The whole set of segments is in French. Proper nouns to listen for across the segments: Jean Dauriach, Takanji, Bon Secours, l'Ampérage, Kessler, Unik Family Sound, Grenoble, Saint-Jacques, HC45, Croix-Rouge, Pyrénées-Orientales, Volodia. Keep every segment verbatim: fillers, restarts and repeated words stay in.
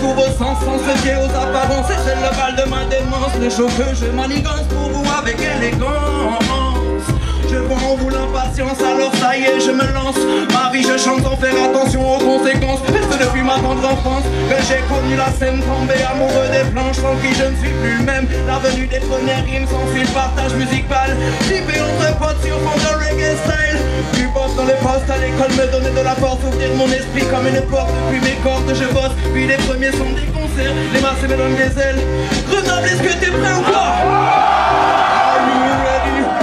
tous vos sens sans se fier aux apparences. Et c'est le bal de ma démence, les cheveux je manigance pour vous avec élégance. Je vois en vous l'impatience, alors ça y est je me lance. Ma vie je chante sans faire attention aux conséquences. Parce que depuis ma tendre enfance que j'ai connu la scène, tombée amoureux des planches sans qui je ne suis plus le même. La venue des premières rimes s'ensuit le partage musical. Tippé entre potes sur fond de reggae style. Du boss dans les postes à l'école me donnait de la force. Ouvrir mon esprit comme une porte, puis mes cordes je bosse. Puis les premiers sont des concerts, les masses me donnent des ailes. Grenoble, est-ce que t'es prêt ou quoi?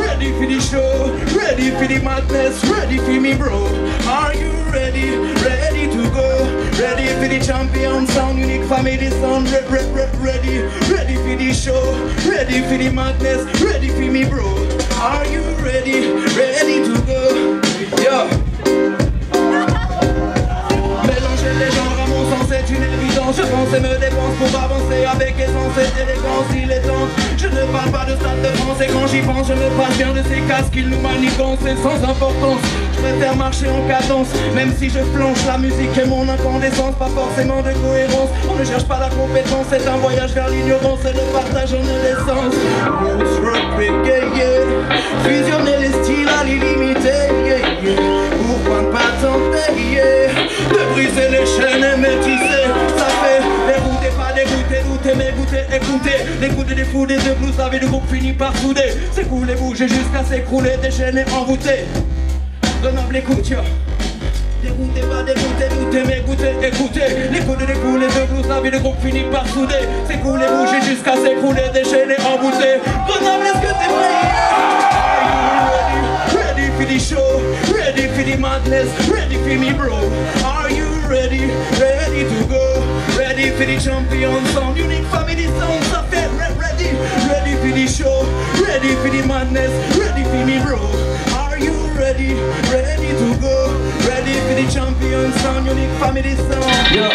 Ready for the show, ready for the madness, ready for me bro. Are you ready, ready to go? Ready for the champion sound, Unik Family Sound. Re re re ready, ready for the show, ready for the madness, ready for me bro. Are you ready, ready to go? Yo. Mélanger les genres à mon sens c'est une évidence. Je pense et me dépense pour avancer avec essence et élégance. Il est temps, je ne parle pas de stade de France. Et quand j'y pense, je me passe bien de ces casques qu'ils nous manigancent. C'est sans importance, je préfère marcher en cadence. Même si je flanche, la musique est mon incandescence. Pas forcément de cohérence, on ne cherche pas la compétence. C'est un voyage vers l'ignorance et le partage en essence. Roots, rock, reggae, yeah. Fusionner les styles à l'illimité, yeah, yeah. Pourquoi ne pas tenter, yeah. De briser les chaînes et métisser. Ça fait dérouter, pas dégoûter, douter, mais goûter, écouter. Les coudes des fous, des deux blues, la vie du groupe finit par souder. S'écouler, bouger jusqu'à s'écrouler, déchaîner, envoûter. Grenoble, écoute, yo. Dégoûter, pas dégoûter, douter, mais goûter, écouter. Les coudes des fous, les deux blues, la vie du groupe finit par souder. S'écouler, bouger jusqu'à s'écrouler, déchaîner, envoûter. Grenoble, est-ce que t'es prêt? Are you ready? Ready for the show? Ready for the madness? Ready for me, bro? Are you ready? Ready to go? Ready for the champion sound, Unik Family Sound. Ça fait ready, ready for the show, ready for the madness, ready for me bro. Are you ready, ready to go? Ready for the champion sound, Unik Family Sound. Yo.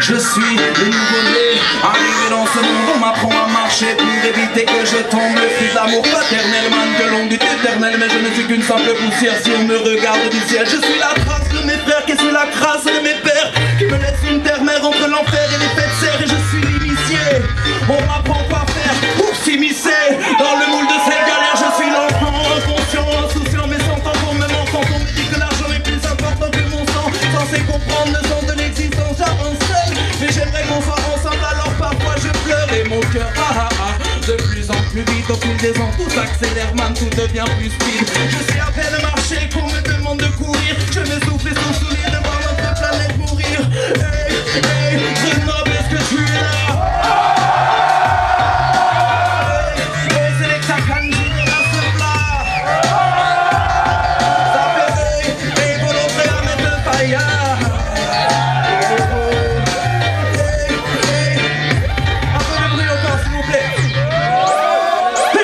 Je suis le nouveau-né, arrivé dans ce monde, on m'apprend à marcher, plus éviter que je tombe. Le fils d'amour paternel, man de l'ombre du éternel, mais je ne suis qu'une simple poussière si on me regarde du ciel. Je suis la trace de mes frères qui suis la crasse de mes pères, qui me laisse une terre-mère entre l'enfer et les fêtes serres. Et je suis l'initié, on m'apprend quoi faire pour s'immiscer dans le moule de cette galère. Je suis l'enfant inconscient, insouciant, mais sans temps pour me mentir. On me dit que l'argent est plus important que mon sang, censé comprendre le sens de l'existence. J'avance seul, mais j'aimerais qu'on soit ensemble, alors parfois je pleure et mon cœur ah, ah, ah. De plus en plus vite, au fil des ans, tout s'accélère, man, tout devient plus speed. Je sais à peine marcher, qu'on me demande de courir. Je me souffle et sous soulier de voir notre planète mourir. Hey, hey, Grenoble, est-ce que tu es là? Hey, hey, c'est les Takanji de la Sopla. Ça fait, hey, hey, volontaire à mettre le paillard.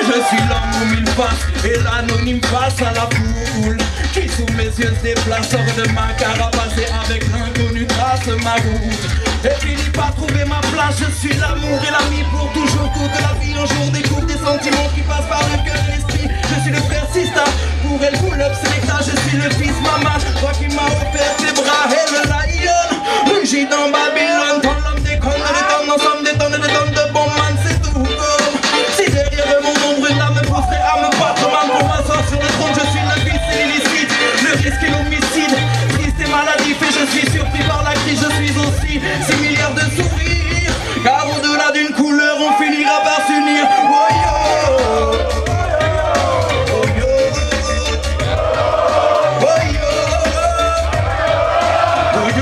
Je suis l'homme où mille faces et l'anonyme face à la foule qui sous mes yeux se déplace hors de ma carapace et avec l'inconnu trace ma route. Et finis par trouver ma place, je suis l'amour et l'ami pour toujours, toute la vie. Un jour découvre des sentiments qui passent par le cœur et l'esprit. Je suis le frère Sista, pour elle pull up selecta. Je suis le fils maman, toi qui m'a offert tes bras et le lion. Rugis dans Babylone, dans l'homme des connes, les dons, ensemble des dons, les dons de bon man, c'est tout. Si derrière mon nombre une âme prostrée à me battre, man, pour m'asseoir sur le trône. Je suis le vice et l'illicite, le risque et l'homicide, triste et maladif, et je suis surpris par la crise. Je suis aussi six milliards de sourires, car au-delà d'une couleur on finira par s'unir. Oh yo, oh yo, oh yo, oh yo, yo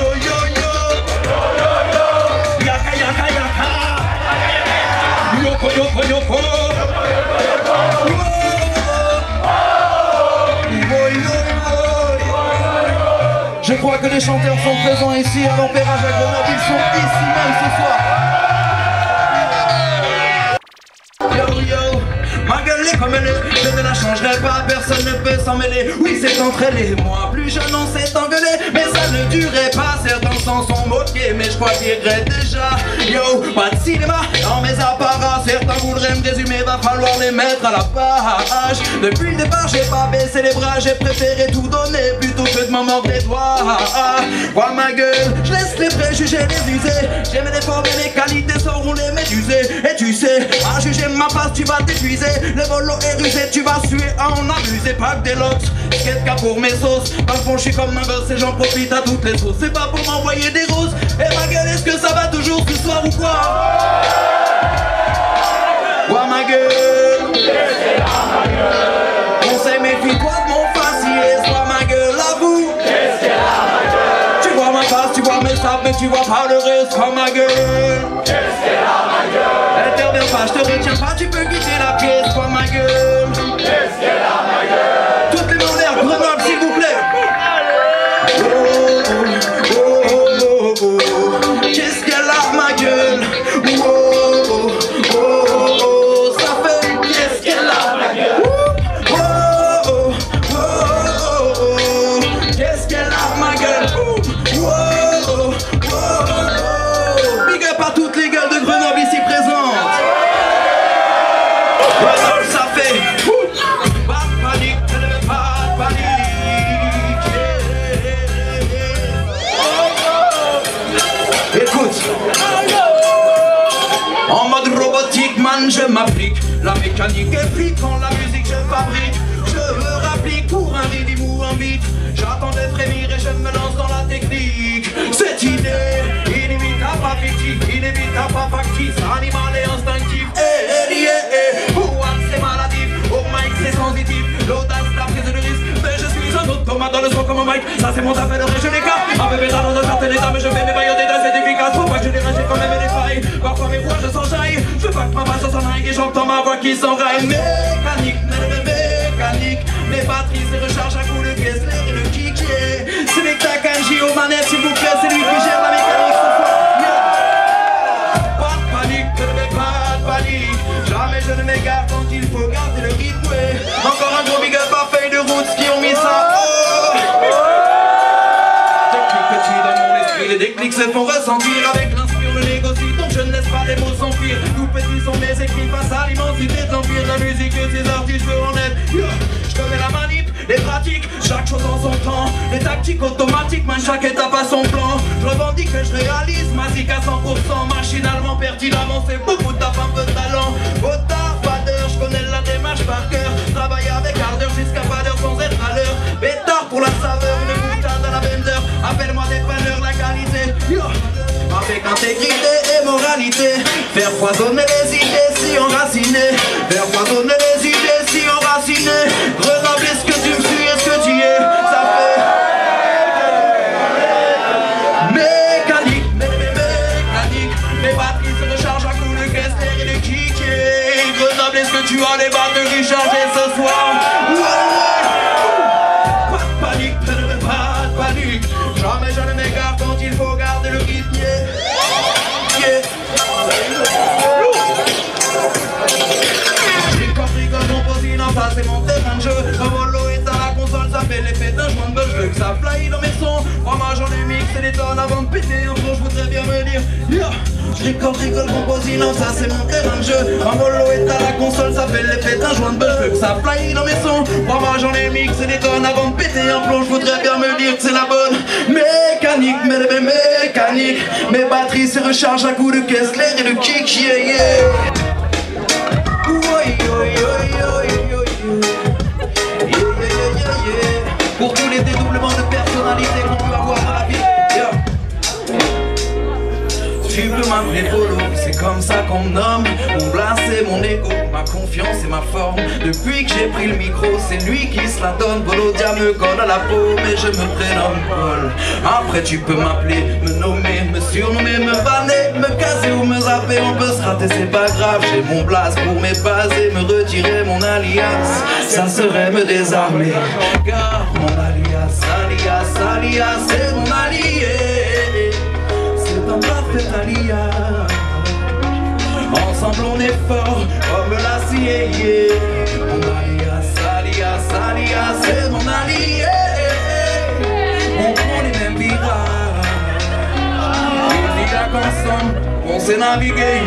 yo, yaka yaka yaka, yoko yoko yoko. Je crois que les chanteurs sont présents ici à l'Ampérage à Grenoble, ils sont ici même ce soir. Yo yo, ma gueule est comme elle est, je ne la changerai pas, personne ne peut s'en mêler. Oui c'est entre elle et moi, plus jeune on s'est engueulé, mais ça ne durait pas. Certains s'en sont moqués, mais je crois qu'ils regrettent déjà. Yo, pas de cinéma dans mes apparats, certains voudraient me désumer. va falloir les mettre à la page. Depuis le départ j'ai pas baissé les bras, j'ai préféré tout donner plutôt que de m'en mordre les doigts. Vois ma gueule, je laisse les préjugés les user. J'aime les formes et les qualités sans rouler médusé. Et tu sais, à juger ma face tu vas t'épuiser. Le volo est rusé, tu vas suer à en abuser. Pas que des lotes, qu'est-ce qu'il y a pour mes sauces. Dans le fond je suis comme un gosse et j'en profite à toutes les sauces. C'est pas pour m'envoyer des roses. Et ma gueule, est-ce que ça va toujours ce soir ou quoi? Vois ma gueule, laissez la ma gueule. On s'est méfié toi de mon faciès. Vois ma gueule à vous, laissez la ma gueule. Tu vois ma face, tu vois mes sapes, mais tu vois pas le reste. Vois ma gueule, laissez la ma gueule. Interviens pas, je te retiens pas, tu peux quitter la pièce. Vois ma gueule, laissez la ma gueule. Toutes les mains en l'air, Grenoble s'il vous plaît. Oh, oh, oh, oh, oh, oh. Qu'est-ce qu'elle a ma gueule? Je m'applique, la mécanique est flic. Quand la musique je fabrique, je me rapplique pour un rythme ou un beat. J'attends de frémir et je me lance dans la technique. Cette idée, inimitable, affective, inévitable, factice, animale et instinctive. Eh, eh, eh, eh, pour c'est maladif, au mic c'est sensitif. L'audace, la prise de risque, mais je suis un automate dans le son comme un mic. Ça c'est mon tapé d'oreille, je l'écarte. Avec mes talons de certains états, mais je fais mes baillots d'état, c'est efficace. Faut pas que je les rachète quand même les failles. Parfois mes voix je s'enjaille. Je veux pas que ma voix s'en aille et j'entends ma voix qui s'enraille. Mécanique, mécanique, mes batteries se rechargent à coups de Kessler et de Kiké. C'est les Takanji aux manettes, s'il vous plaît, c'est lui qui gère la mécanique ce soir. Pas de panique, je ne mets pas de panique. Jamais je ne m'égare quand il faut garder le rythme. Encore un gros big up à feuille de route qui ont mis ça. Les déclics se font ressentir avec l'inspire, le négocie, donc je ne laisse pas les mots s'enfuir. Tout petit sont mes écrits face à l'immensité de l'empire. La musique et ses artistes veulent en être. Je te mets la manip, les pratiques, chaque chose en son temps. Les tactiques automatiques, man, chaque étape à son plan. Je revendique que je réalise ma zik à cent pour cent. Machinalement, pertinemment, c'est beaucoup de taf, un peu de talent. Botard, pas d'heure, je connais la démarche par cœur. Travailler avec ardeur jusqu'à pas d'heure sans être à l'heure. Bétard pour la saveur, une boutade à la même heure. Appelle-moi des panneurs, la qualité. Avec intégrité et moralité, faire foisonner les idées si enracinées. Faire foisonner les idées si enracinées. Grenoble, est-ce que tu me suis, est-ce que tu y es? Ça fait mécanique, mé mé mécanique. Mes batteries se rechargent à coups de Kessler et de Kiké. Grenoble, est-ce que tu as les batteries chargées ce soir? Ouais. Pas de panique, pas de panique. Jamais je ne m'égare quand il faut garder le rythme. Yeah. J'ai compris que mon position, ça c'est mon terrain de jeu. Le volo est à la console, ça fait l'effet d'un joint de bœuf. Je veux que ça fly dans mes sons. Moi ma j'en ai mixé des tonnes avant de péter. En gros je voudrais bien me dire yeah. J'ai compris que mon position, ça c'est mon terrain de jeu. Le volo est à la console, ça fait l'effet d'un joint de bœuf. Je veux que ça fly dans mes sons. Moi ma j'en ai mixé des tonnes avant de péter. En gros je voudrais bien me dire que c'est la bonne. Mécanique, mais mé mé mécanique. Mes batteries se rechargent à coups de Kessler et de kick, yeah yeah. Ouai, ouai, ouai, ouai, ouai. Yeah, yeah, yeah, yeah. Pour tous les dédoublements de personnalité qu'on peut avoir dans la vie, yeah. Tu peux m'appeler Volo, c'est comme ça qu'on me nomme. Mon blase et mon ego, ma confiance et ma forme. Depuis que j'ai pris le micro, c'est lui qui se la donne. Volodia me colle à la peau, mais je me prénomme Paul. Après tu peux m'appeler, me nommer, me surnommer, me vanner, me casser ou me zapper. On peut se rater, c'est pas grave, j'ai mon blase pour mes bases et me retirer mon alias. Ça serait me désarmer, car mon alias, alias, alias, c'est mon allié. C'est un parfait alias. Ensemble on est fort comme l'acier. Mon alias, alias, alias, c'est mon allié. On prend les mêmes virages. Il y a qu'ensemble on sait naviguer.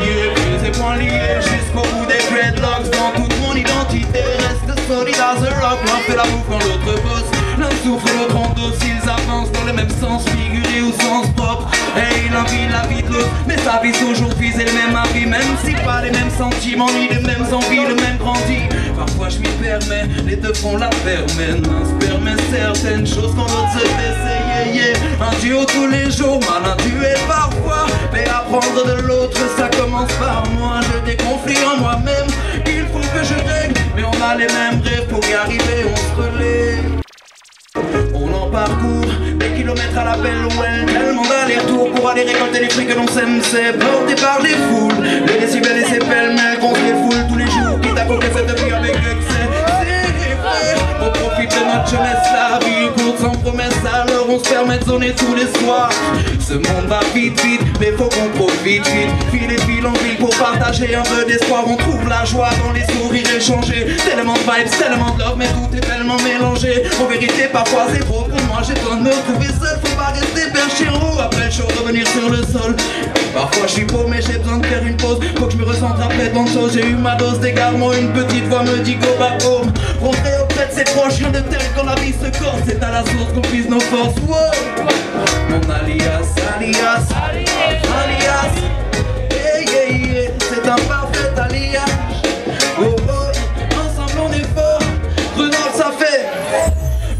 Faisait point lié jusqu'au bout des dreadlocks. sa vie aujourd'hui, c'est le même avis, même si pas les mêmes sentiments, ni les mêmes envies, le même grandi. Parfois je m'y permets, les deux font la paire, mais l'un se permet certaines choses quand l'autre se fait essayer. Un duo tous les jours, mal duel parfois, mais apprendre de l'autre, ça commence par moi. J'ai des conflits en moi-même, il faut que je règle, mais on a les mêmes rêves, pour y arriver on se relaie. On en parcourt des kilomètres à la belle ouelle, tellement d'aller-retour pour aller récolter les fruits que l'on sème. C'est porté par les foules, les décibels et ses pêle-mêle qu'on se défoule tous les jours, quitte à qu'on les fait depuis avec excès. C'est vrai, on profite de notre jeunesse, la vie courte sans promesse, alors on se permet de zoner tous les soirs. Ce monde va vite vite, mais faut qu'on profite vite. File et file en ville pour partager un peu d'espoir. On trouve la joie dans les sourires échangés. Tellement de vibes, tellement de love, mais tout est tellement mélangé. En vérité parfois c'est trop pour moi, j'ai besoin de me retrouver seul. Faut pas rester perché en haut, après le show revenir sur le sol. Parfois je suis paumé, mais j'ai besoin de faire une pause. Faut que je me ressente après tant de choses. J'ai eu ma dose d'égarement, une petite voix me dit go back home. Rentrer auprès de ses proches, rien de tel quand la vie se corse. C'est à la source qu'on puise nos forces. Wow. Mon alias, alias, alias, yeah, yeah, yeah. C'est un parfait alias. Oh oh, ensemble on est fort, Grenoble ça fait.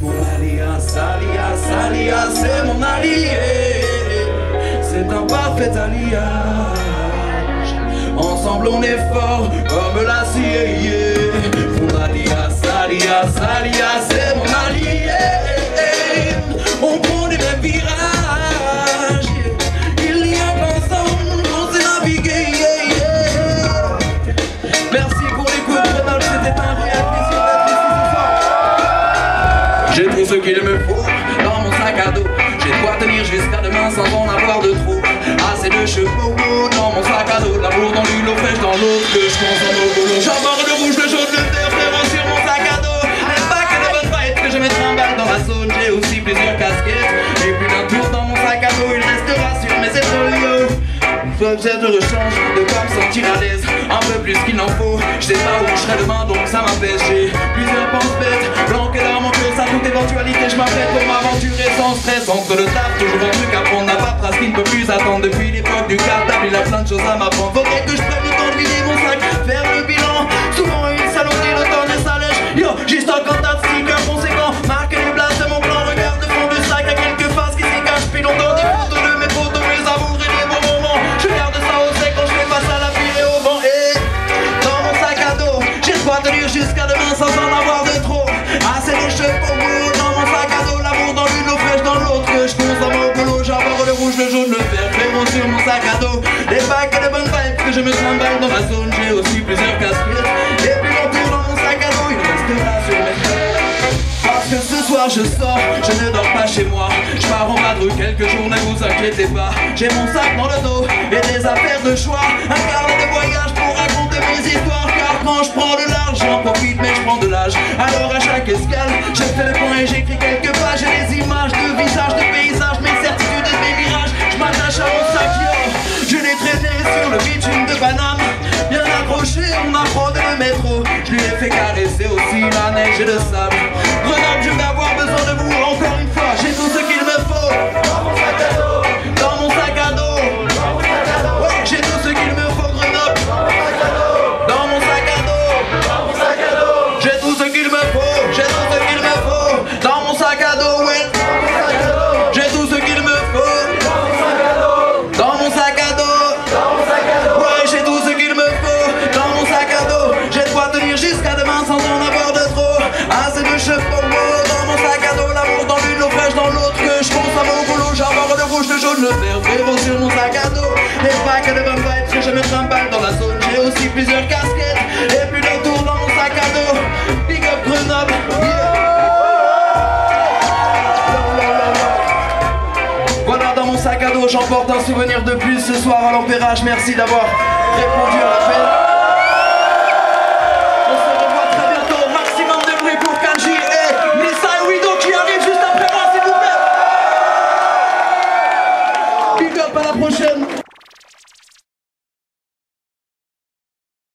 Mon alias, alias, alias, c'est mon allié. C'est un parfait alliage. Ensemble on est fort, comme l'acier, yeah. Mon alias, alias, alias, c'est mon allié. On prend les mêmes virages, il y a qu'ensemble on s'est navigué, yeah, yeah. Merci pour l'écoute, Grenoble, c'était un réel plaisir d'être ici ce soir. J'ai pour ce qu'il me faut dans mon sac à dos. J'ai de quoi tenir jusqu'à demain sans en avoir de trop. Assez de chevaux dans mon sac à dos, l'amour dans l'huile, l'eau fraîche dans l'eau, que je pense en eau boulot. J'aborde le rouge, le jaune, le vert, frérot sur mon sac à dos. Un pack de bonnes fêtes que je mets trimballe dans ma zone. J'ai aussi plusieurs casquettes. Et plus d'un tour dans mon sac à dos, il restera sur mes épaules. Une fois que j'ai de rechange, de quoi me sentir à l'aise. Un peu plus qu'il n'en faut, je sais pas où je serai demain donc ça m'apaise. J'ai plusieurs penses bêtes, blanquées dans mon cœur, ça toute éventualité. Je m'apprête pour m'aventurer sans stress. Entre le taf, toujours un truc à prendre, la paperasse qui ne peut plus attendre. Depuis l'époque du cartable, il a plein de choses à m'apprendre. Faudrait que je prenne le temps de vider mon sac, faire le bilan. Souvent une saloperie, le temps ne s'allège. Yo, juste un quantas de stickers conséquents, marque les blagues de mon plan. Regarde le fond du sac, à quelques faces qui se cachent depuis longtemps. Des photos de mes potos, mes amours et les bons moments. Je garde ça au sec quand je fais face à la pluie et au vent. Et dans mon sac à dos, j'ai de quoi tenir jusqu'à demain sans en avoir de trop. Assez de cheveux mous dans mon sac à dos, l'amour dans l'une, l'eau fraîche dans l'autre. Que je fonce dans mon boulot, j'aborde le rouge, le jaune, le vert, vraiment sur mon sac à dos. Des packs et de bonnes vibes que je me trimballe dans ma zone. J'ai aussi plusieurs casquettes et puis l'entour dans mon sac à dos, il restera sur mes fesses. Que ce soir je sors, je ne dors pas chez moi. Je pars en vadrouille quelques jours, ne vous inquiétez pas. J'ai mon sac dans le dos et des affaires de choix. Un carnet de voyage pour raconter mes histoires. Car quand je prends de l'argent, j'en profite mais je prends de l'âge. Alors à chaque escale, je fais le point et j'écris quelques pages. J'ai des images de visages, de paysages, mes certitudes et mes mirages. Je m'attache à mon sac, yo. Je l'ai traîné sur le bitume de Paname. Bien accroché, on apprend de le métro. Je lui ai fait caresser aussi la neige et le sable. Grenoble, je vais avoir besoin de vous encore une fois. J'ai tout ce qu'il me faut dans mon sac à dos. Dans mon sac à dos. Ouais, j'ai tout ce qu'il me faut, Grenoble. Dans mon sac à dos. J'ai tout ce qu'il me faut. J'ai tout ce qu'il me faut. Dans mon sac à dos, ouais. J'ai tout ce qu'il me faut. Dans mon sac à dos. Ouais, j'ai tout ce qu'il me faut. Dans mon sac à dos. J'ai de quoi tenir jusqu'à demain sans en avoir de trop. Assez de cheveux mous dans mon sac à dos, l'amour dans l'une, l'eau fraîche dans l'autre. Que je pense à mon boulot, j'aborde le rouge, le jaune, le vert, frérot sur mon sac à dos. Les packs de bonnes vibes que je me trimballe dans la zone. J'ai aussi plusieurs casquettes et puis le tour dans mon sac à dos. Big up Grenoble, yeah. Voilà, dans mon sac à dos, j'emporte un souvenir de plus ce soir à l'Ampérage. Merci d'avoir répondu à l'appel.